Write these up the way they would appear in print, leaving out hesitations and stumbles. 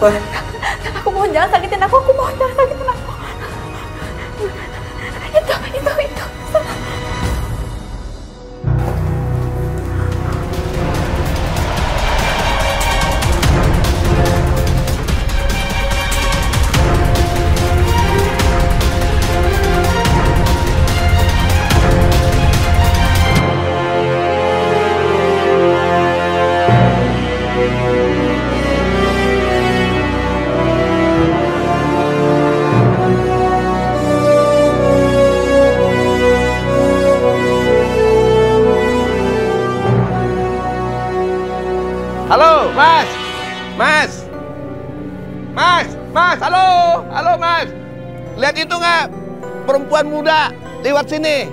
Kenapa? Aku mohon jangan sakitin aku. Aku mohon jangan sakitin aku. Itu. Mas, halo Mas. Lihat itu nggak? Perempuan muda lewat sini.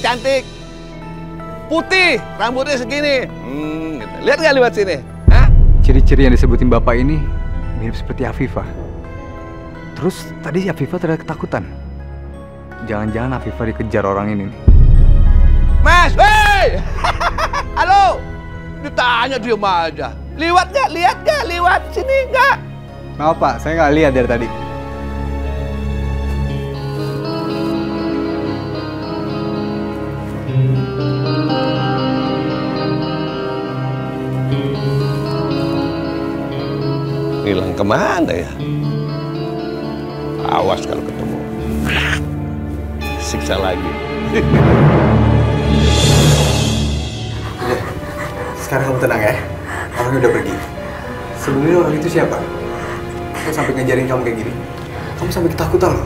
Cantik. Putih, rambutnya segini. Gitu. Lihat nggak lewat sini? Hah? Ciri-ciri yang disebutin Bapak ini mirip seperti Afifah. Terus tadi Afifah terlihat ketakutan. Jangan-jangan Afifah dikejar orang ini. Mas, hei! Halo! Ditanya diam aja. Lewat nggak? Lihat nggak? Lewat sini nggak? Maaf Pak, saya nggak lihat dari tadi. Hilang kemana ya? Awas kalau ketemu. Siksa lagi. Udah, sekarang kamu tenang ya. Orangnya udah pergi. Sebenarnya orang itu siapa? Kok sampai ngajarin kamu kayak gini? Kamu sampai ketakutan loh.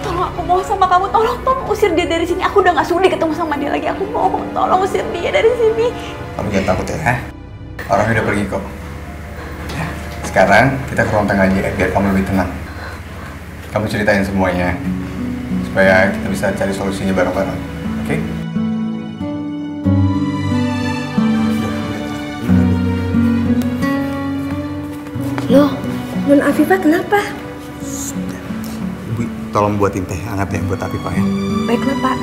Tolong, aku mohon sama kamu. Tolong usir dia dari sini. Aku udah nggak sudi ketemu sama dia lagi. Aku mohon, tolong usir dia dari sini. Kamu jangan takut ya. Orangnya udah pergi kok. Ya, sekarang kita ke ruang tengah aja biar kamu lebih tenang. Kamu ceritain semuanya supaya kita bisa cari solusinya bareng-bareng. Oke? Loh, Nun Afifah kenapa? Ibu, tolong buatin teh hangat ya buat Afifah ya. Baiklah, Pak.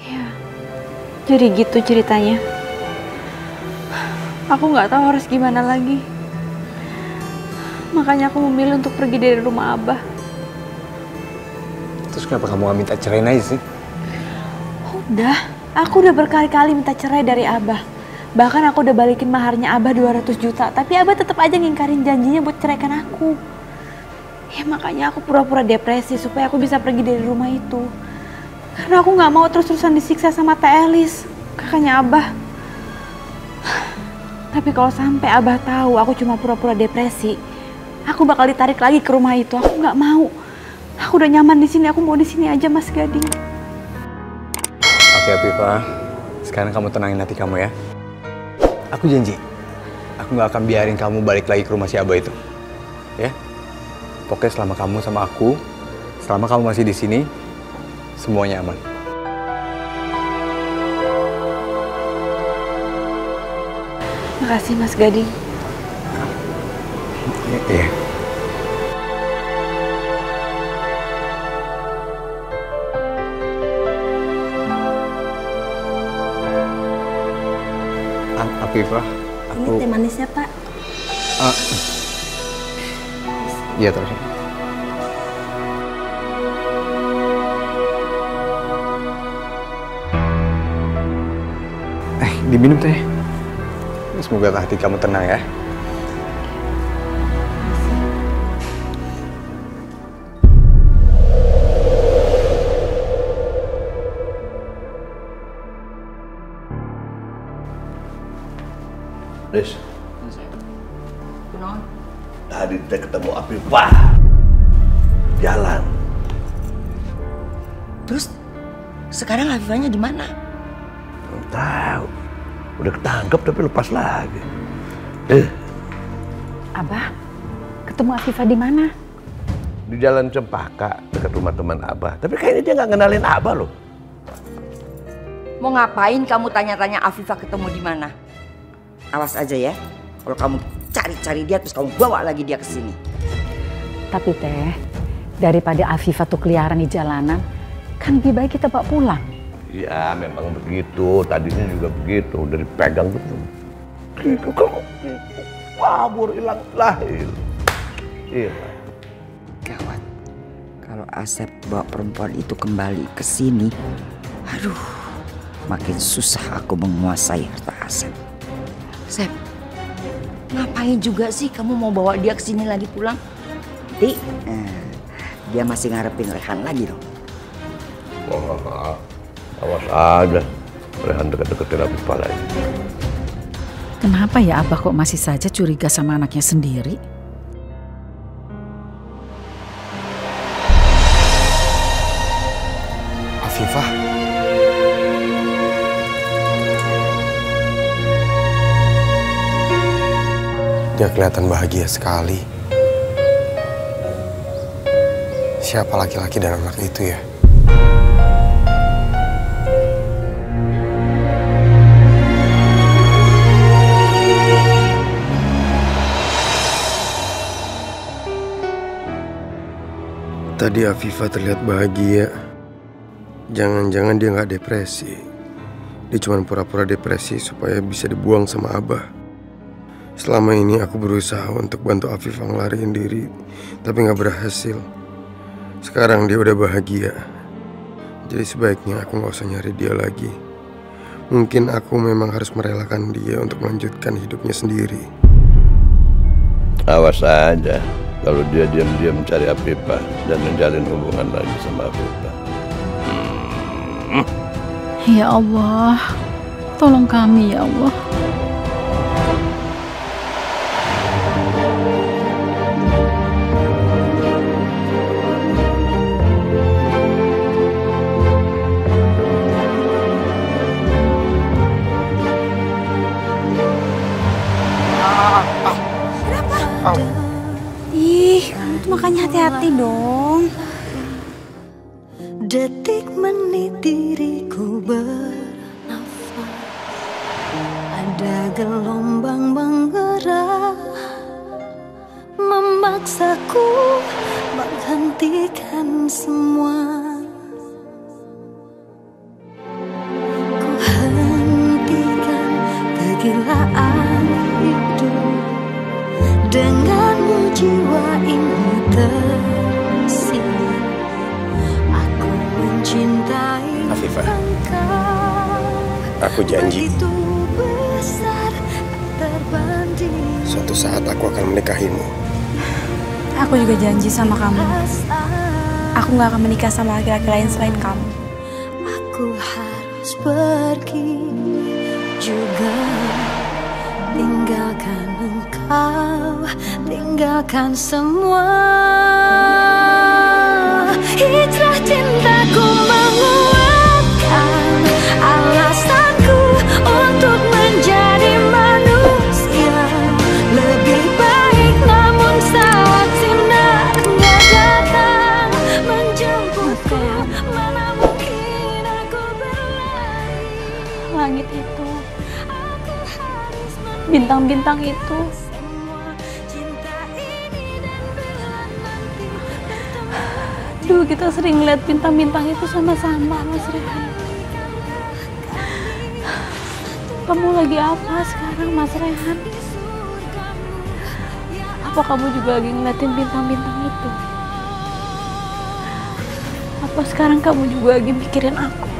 Ya, jadi gitu ceritanya. Aku nggak tahu harus gimana lagi. Makanya aku memilih untuk pergi dari rumah Abah. Terus kenapa kamu nggak minta cerai aja sih? Udah, aku udah berkali-kali minta cerai dari Abah. Bahkan aku udah balikin maharnya Abah 200 juta. Tapi Abah tetap aja ngingkarin janjinya buat ceraikan aku. Ya makanya aku pura-pura depresi supaya aku bisa pergi dari rumah itu. Karena aku gak mau terus-terusan disiksa sama Teh Elis, kakaknya Abah. Tapi kalau sampai Abah tahu aku cuma pura-pura depresi, aku bakal ditarik lagi ke rumah itu. Aku gak mau. Aku udah nyaman di sini. Aku mau di sini aja, Mas Gading. Oke Afifah, sekarang kamu tenangin hati kamu ya. Aku janji, aku nggak akan biarin kamu balik lagi ke rumah si Abah itu, ya. Pokoknya selama kamu sama aku, selama kamu masih di sini, semuanya aman. Makasih Mas Gading. Iya. Afifah, ini teh manisnya Pak. Iya terus. Diminum teh. Semoga hati kamu tenang ya. Tadi kita ketemu Afifah jalan. Terus sekarang Afifahnya di mana? Belum tahu. Udah ketangkep tapi lepas lagi. Abah, ketemu Afifah di mana? Di Jalan Cempaka dekat rumah teman Abah. Tapi kayaknya dia nggak ngenalin Abah loh. Mau ngapain kamu tanya-tanya Afifah ketemu di mana? Awas aja ya, kalau kamu cari-cari dia terus kamu bawa lagi dia ke sini. Tapi teh, Daripada Afifah tuh keliaran di jalanan, kan lebih baik kita bawa pulang. Iya, memang begitu. Tadinya juga begitu, udah dipegang betul. Gitu kok. Kabur hilang lahir. Iya. Gawat. Kalau Asep bawa perempuan itu kembali ke sini, aduh, makin susah aku menguasai harta Asep. Asep, ngapain juga sih kamu mau bawa dia ke sini lagi pulang? Nanti dia masih ngarepin Reihan lagi dong. Oh, awas aja, Reihan deket-deketin Afifah lagi. Kenapa ya Abah kok masih saja curiga sama anaknya sendiri? Afifah. Dia kelihatan bahagia sekali. Siapa laki-laki dan anak itu ya? Tadi Afifah terlihat bahagia. Jangan-jangan dia nggak depresi. Dia cuma pura-pura depresi supaya bisa dibuang sama Abah. Selama ini aku berusaha untuk bantu Afifah ngelariin diri, tapi nggak berhasil. Sekarang dia udah bahagia. Jadi sebaiknya aku nggak usah nyari dia lagi. Mungkin aku memang harus merelakan dia untuk melanjutkan hidupnya sendiri. Awas aja. Kalau dia diam-diam mencari Afifah dan menjalin hubungan lagi sama Afifah. Ya Allah, tolong kami ya Allah. Makanya hati-hati dong. Detik menit diriku bernafas, ada gelombang menggerak, memaksaku menghentikan semua. Ku hentikan kegilaan hidup denganmu, jiwa ini. Aku mencintai Afifah. Aku janji, suatu saat aku akan menikahimu. Aku juga janji sama kamu. Aku gak akan menikah sama laki-laki lain selain kamu. Aku harus pergi juga, tinggalkan engkau, tinggalkan semua. Hijrah cintaku menguatkan alasanku untuk menjadi manusia lebih baik, namun saat sinarnya datang menjemputku, mana mungkin aku berlari. Langit itu, bintang-bintang itu, duh, kita sering lihat bintang-bintang itu sama-sama, Mas Reihan. Kamu lagi apa sekarang, Mas Reihan? Apa kamu juga lagi ngeliatin bintang-bintang itu? Apa sekarang kamu juga lagi mikirin aku?